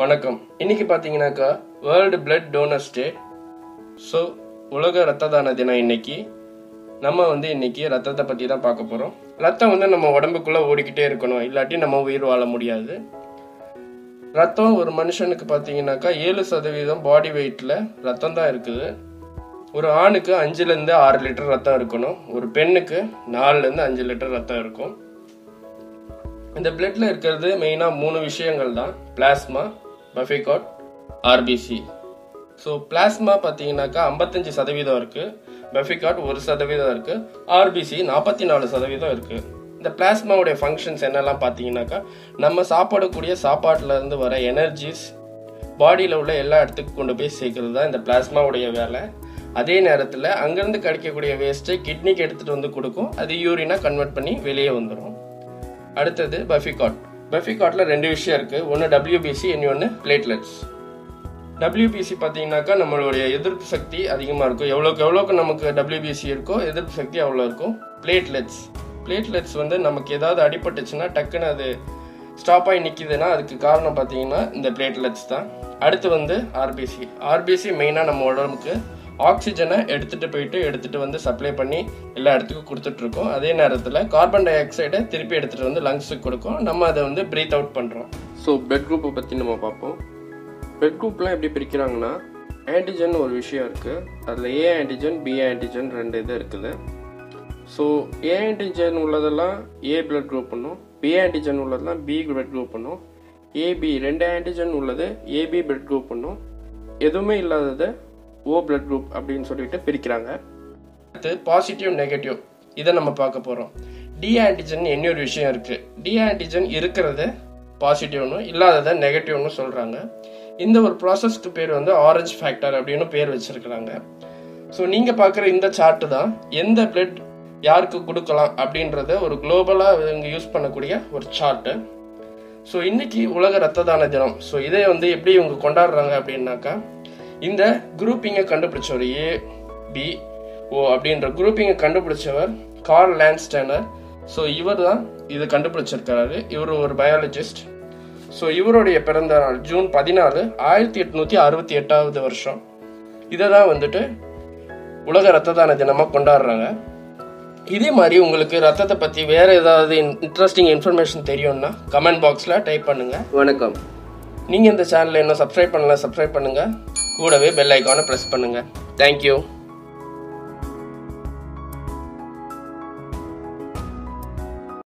வணக்கம். இன்னைக்கு பார்த்தீங்கன்னாக்கா world blood donors day. So உலக ரத்த தான தினம். இன்னைக்கு நம்ம வந்து ரத்தத்தை பற்றி தான் பார்க்க போகிறோம். ரத்தம் வந்து நம்ம உடம்புக்குள்ளே ஓடிக்கிட்டே இருக்கணும், இல்லாட்டி நம்ம உயிர் வாழ முடியாது. ரத்தம் ஒரு மனுஷனுக்கு பார்த்தீங்கன்னாக்கா 7% பாடி வெயிட்டில் ரத்தம் தான் இருக்குது. ஒரு ஆணுக்கு 5-6 லிட்டர் ரத்தம் இருக்கணும், ஒரு பெண்ணுக்கு 4-5 லிட்டர் ரத்தம் இருக்கும். இந்த பிளட்ல இருக்கிறது மெயினாக 3 விஷயங்கள் தான்: plasma, buffy coat, RBC. So plasma பார்த்தீங்கன்னாக்கா 55% இருக்கு, பஃபிகாட் 1% இருக்கு, ஆர்பிசி 44% இருக்கு. இந்த பிளாஸ்மாவுடைய ஃபங்க்ஷன்ஸ் என்னெல்லாம் பார்த்தீங்கன்னாக்கா, நம்ம சாப்பிடக்கூடிய சாப்பாட்டில் இருந்து வர எனர்ஜிஸ் பாடியில் உள்ள எல்லா இடத்துக்கும் கொண்டு போய் சேர்க்கறது தான் இந்த பிளாஸ்மாவுடைய வேலை. அதே நேரத்தில் அங்கேருந்து கிடைக்கக்கூடிய வேஸ்ட்டை கிட்னிக்கு எடுத்துகிட்டு வந்து கொடுக்கும், அது யூரினாக கன்வெர்ட் பண்ணி வெளியே வந்துடும். அடுத்தது பஃபிகாட். பஃபிகாட்டில் 2 விஷயம் இருக்குது, ஒன்று WBC, இன்னொன்று பிளேட்லெட்ஸ். WBC பார்த்தீங்கன்னாக்கா நம்மளுடைய எதிர்ப்பு சக்தி அதிகமாக இருக்கும். எவ்வளோக்கு நமக்கு WBC இருக்கோ எதிர்ப்பு சக்தி அவ்வளோ இருக்கும். பிளேட்லெட்ஸ் வந்து நமக்கு ஏதாவது அடிபட்டுச்சுன்னா டக்குன்னு அது ஸ்டாப் ஆகி நிற்கிதுன்னா அதுக்கு காரணம் பார்த்தீங்கன்னா இந்த பிளேட்லெட்ஸ் தான். அடுத்து வந்து RBC மெயினாக நம்ம உடம்புக்கு ஆக்சிஜனை எடுத்துகிட்டு வந்து சப்ளை பண்ணி எல்லா இடத்துக்கும் கொடுத்துட்ருக்கோம். அதே நேரத்தில் கார்பன் டை ஆக்சைடை திருப்பி எடுத்துகிட்டு வந்து லங்ஸுக்கு கொடுக்கும், நம்ம அதை வந்து பிரீத் அவுட் பண்ணுறோம். ஸோ பிளட் குரூப்பை பற்றி நம்ம பார்ப்போம். பிளட் குரூப்லாம் எப்படி பிரிக்கிறாங்கன்னா, ஆன்டிஜன் ஒரு விஷயம் இருக்குது, அதில் ஏ ஆன்டிஜன், பி ஆன்டிஜன் 2 இது இருக்குது. ஸோ ஏ ஆன்டிஜன் உள்ளதெல்லாம் ஏ பிளட் குரூப் பண்ணும், பி ஆன்டிஜன் உள்ளதெல்லாம் பி பிளட் குரூப் பண்ணும், ஏபி 2 ஆன்டிஜன் உள்ளது ஏபி பிளட் குரூப் பண்ணும், எதுவுமே இல்லாதது ஓ பிளட் குரூப் அப்படின்னு சொல்லிட்டு பிரிக்கிறாங்க. அடுத்து பாசிட்டிவ், நெகட்டிவ், இதை நம்ம பார்க்க போகிறோம். டி ஆன்டிஜன் என்ன ஒரு விஷயம் இருக்குது, டி ஆன்டிஜன் இருக்கிறது பாசிட்டிவ்னு இல்லாததை நெகட்டிவ்னு சொல்கிறாங்க. இந்த ஒரு ப்ராசஸ்க்கு பேர் வந்து ஆரஞ்சு ஃபேக்டர் அப்படின்னு பேர் வச்சுருக்கிறாங்க. ஸோ நீங்கள் பார்க்குற இந்த சார்ட்டு தான் எந்த பிளட் யாருக்கு கொடுக்கலாம் அப்படின்றத ஒரு குளோபலாக இங்கே யூஸ் பண்ணக்கூடிய ஒரு சார்ட்டு. ஸோ இன்றைக்கி உலக ரத்த தான தினம். ஸோ இதை வந்து எப்படி இவங்க கொண்டாடுறாங்க அப்படின்னாக்கா, இந்த குரூப்பிங்கை கண்டுபிடிச்சவர் ABO அப்படின்ற குரூப்பிங்கை கண்டுபிடிச்சவர் கார்ல் லேண்ட்ஸ்டைனர். ஸோ இவர் தான் இதை கண்டுபிடிச்சிருக்கிறாரு. இவர் ஒரு பயாலஜிஸ்ட். ஸோ இவருடைய பிறந்த நாள் ஜூன் 16 1868 வருஷம். இதை தான் வந்துட்டு உலக ரத்த தான தினமாக கொண்டாடுறாங்க. இதே மாதிரி உங்களுக்கு ரத்தத்தை பற்றி வேறு ஏதாவது இன்ட்ரெஸ்டிங் இன்ஃபர்மேஷன் தெரியும்னா கமெண்ட் பாக்ஸில் டைப் பண்ணுங்கள். வணக்கம். நீங்கள் இந்த சேனலை இன்னும் சப்ஸ்கிரைப் பண்ணுங்கள். கூடவே பெல் ஐக்கானை ப்ரெஸ் பண்ணுங்கள். தேங்க்யூ.